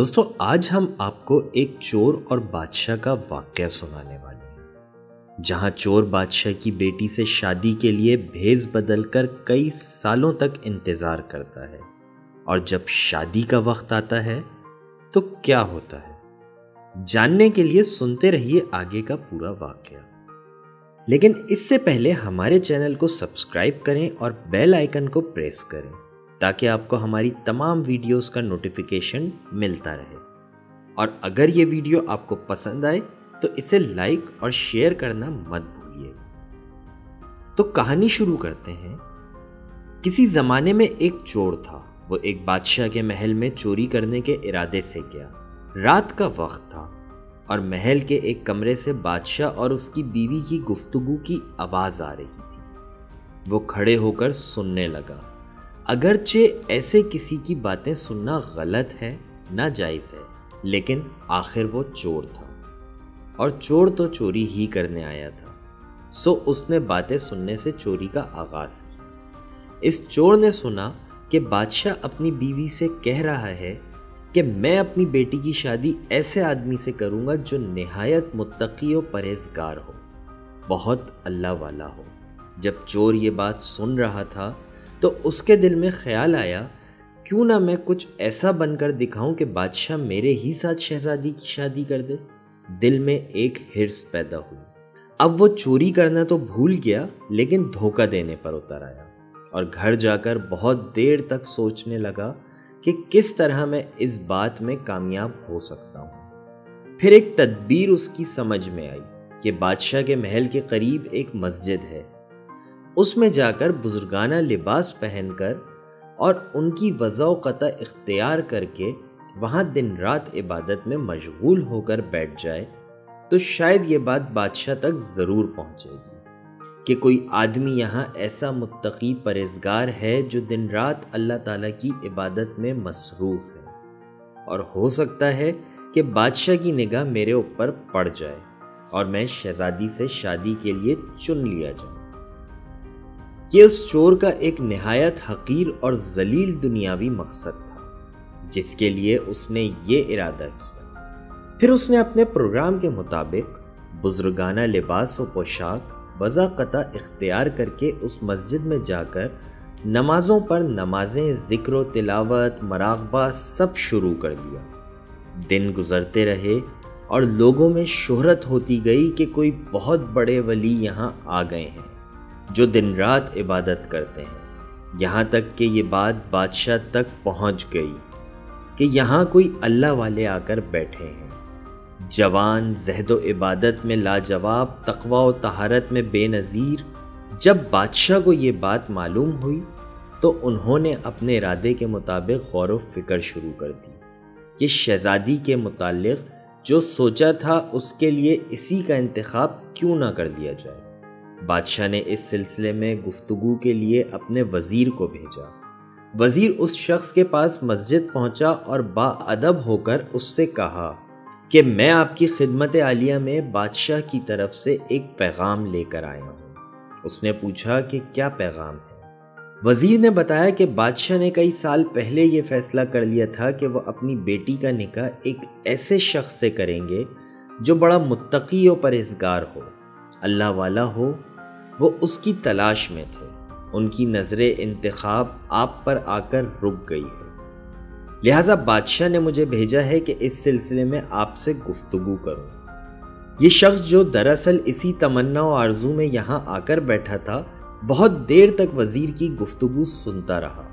दोस्तों आज हम आपको एक चोर और बादशाह का वाकया सुनाने वाले हैं, जहां चोर बादशाह की बेटी से शादी के लिए भेष बदलकर कई सालों तक इंतजार करता है और जब शादी का वक्त आता है तो क्या होता है, जानने के लिए सुनते रहिए आगे का पूरा वाकया। लेकिन इससे पहले हमारे चैनल को सब्सक्राइब करें और बेल आइकन को प्रेस करें ताकि आपको हमारी तमाम वीडियोस का नोटिफिकेशन मिलता रहे। और अगर ये वीडियो आपको पसंद आए तो इसे लाइक और शेयर करना मत भूलिए। तो कहानी शुरू करते हैं। किसी ज़माने में एक चोर था। वो एक बादशाह के महल में चोरी करने के इरादे से गया। रात का वक्त था और महल के एक कमरे से बादशाह और उसकी बीवी की गुफ्तगू की आवाज़ आ रही थी। वो खड़े होकर सुनने लगा। अगरचे ऐसे किसी की बातें सुनना गलत है, नाजायज़ है, लेकिन आखिर वो चोर था और चोर तो चोरी ही करने आया था, सो उसने बातें सुनने से चोरी का आगाज़ किया। इस चोर ने सुना कि बादशाह अपनी बीवी से कह रहा है कि मैं अपनी बेटी की शादी ऐसे आदमी से करूँगा जो निहायत मुत्तकी और परहेजगार हो, बहुत अल्लाह वाला हो। जब चोर ये बात सुन रहा था तो उसके दिल में ख्याल आया, क्यों ना मैं कुछ ऐसा बनकर दिखाऊं कि बादशाह मेरे ही साथ शहजादी की शादी कर दे। दिल में एक हिर्स पैदा हुई। अब वो चोरी करना तो भूल गया लेकिन धोखा देने पर उतर आया और घर जाकर बहुत देर तक सोचने लगा कि किस तरह मैं इस बात में कामयाब हो सकता हूँ। फिर एक तदबीर उसकी समझ में आई कि बादशाह के महल के करीब एक मस्जिद है, उसमें जाकर बुजुर्गाना लिबास पहनकर और उनकी वज़ाक़ता इख्तियार करके वहाँ दिन रात इबादत में मशगूल होकर बैठ जाए तो शायद ये बात बादशाह तक ज़रूर पहुँचेगी कि कोई आदमी यहाँ ऐसा मुत्तकी परहेज़गार है जो दिन रात अल्लाह ताला की इबादत में मसरूफ़ है और हो सकता है कि बादशाह की निगाह मेरे ऊपर पड़ जाए और मैं शहज़ादी से शादी के लिए चुन लिया जाऊँ। ये उस चोर का एक निहायत हकीर और जलील दुनियावी मकसद था जिसके लिए उसने ये इरादा किया। फिर उसने अपने प्रोग्राम के मुताबिक बुजुर्गाना लिबास और पोशाक वज़ाक़ता इख्तियार करके उस मस्जिद में जाकर नमाज़ों पर नमाजें, ज़िक्र, तिलावत, मराक़बा सब शुरू कर दिया। दिन गुजरते रहे और लोगों में शोहरत होती गई कि कोई बहुत बड़े वली यहाँ आ गए हैं जो दिन रात इबादत करते हैं। यहाँ तक कि ये बात बादशाह तक पहुँच गई कि यहाँ कोई अल्लाह वाले आकर बैठे हैं, जवान, ज़हदो इबादत में लाजवाब, तकवा व तहारत में बेनज़ीर। जब बादशाह को ये बात मालूम हुई तो उन्होंने अपने इरादे के मुताबिक गौर व फिक्र शुरू कर दी कि शहज़ादी के मुतालिक जो सोचा था उसके लिए इसी का इंतखाब क्यों ना कर दिया जाए। बादशाह ने इस सिलसिले में गुफ्तगू के लिए अपने वज़ीर को भेजा। वज़ीर उस शख्स के पास मस्जिद पहुंचा और बाअदब होकर उससे कहा कि मैं आपकी खिदमत आलिया में बादशाह की तरफ से एक पैगाम लेकर आया हूं। उसने पूछा कि क्या पैगाम है। वज़ीर ने बताया कि बादशाह ने कई साल पहले ये फ़ैसला कर लिया था कि वह अपनी बेटी का निकाह एक ऐसे शख्स से करेंगे जो बड़ा मुत्तकी और परहेज़गार हो, अल्लाह वाला हो। वो उसकी तलाश में थे। उनकी नज़रें इंतखाब आप पर आकर रुक गई है, लिहाजा बादशाह ने मुझे भेजा है कि इस सिलसिले में आपसे गुफ्तगू करूं। ये शख्स जो दरअसल इसी तमन्ना और आरज़ू में यहाँ आकर बैठा था, बहुत देर तक वज़ीर की गुफ्तगू सुनता रहा।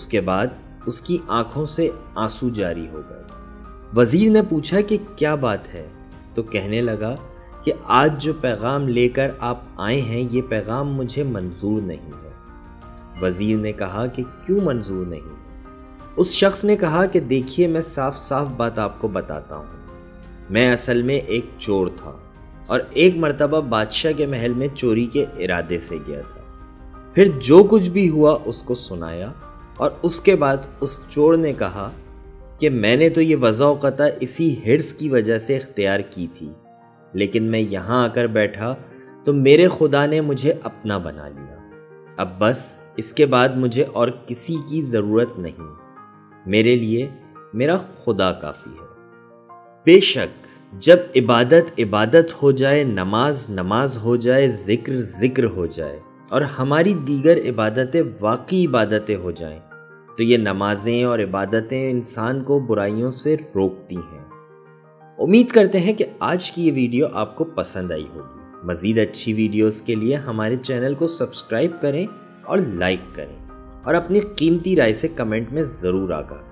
उसके बाद उसकी आंखों से आंसू जारी हो गए। वज़ीर ने पूछा कि क्या बात है, तो कहने लगा कि आज जो पैगाम लेकर आप आए हैं ये पैगाम मुझे मंजूर नहीं है। वज़ीर ने कहा कि क्यों मंजूर नहीं? उस शख्स ने कहा कि देखिए, मैं साफ साफ बात आपको बताता हूँ। मैं असल में एक चोर था और एक मर्तबा बादशाह के महल में चोरी के इरादे से गया था। फिर जो कुछ भी हुआ उसको सुनाया और उसके बाद उस चोर ने कहा कि मैंने तो ये वज़ाक़ता इसी हिर्स की वजह से इख्तियार की थी, लेकिन मैं यहाँ आकर बैठा तो मेरे खुदा ने मुझे अपना बना लिया। अब बस इसके बाद मुझे और किसी की ज़रूरत नहीं। मेरे लिए मेरा खुदा काफ़ी है। बेशक जब इबादत इबादत हो जाए, नमाज नमाज हो जाए, ज़िक्र ज़िक्र हो जाए और हमारी दीगर इबादतें वाकई इबादतें हो जाएं, तो ये नमाजें और इबादतें इंसान को बुराइयों से रोकती हैं। उम्मीद करते हैं कि आज की ये वीडियो आपको पसंद आई होगी। मज़ीद अच्छी वीडियोस के लिए हमारे चैनल को सब्सक्राइब करें और लाइक करें और अपनी कीमती राय से कमेंट में ज़रूर आगाह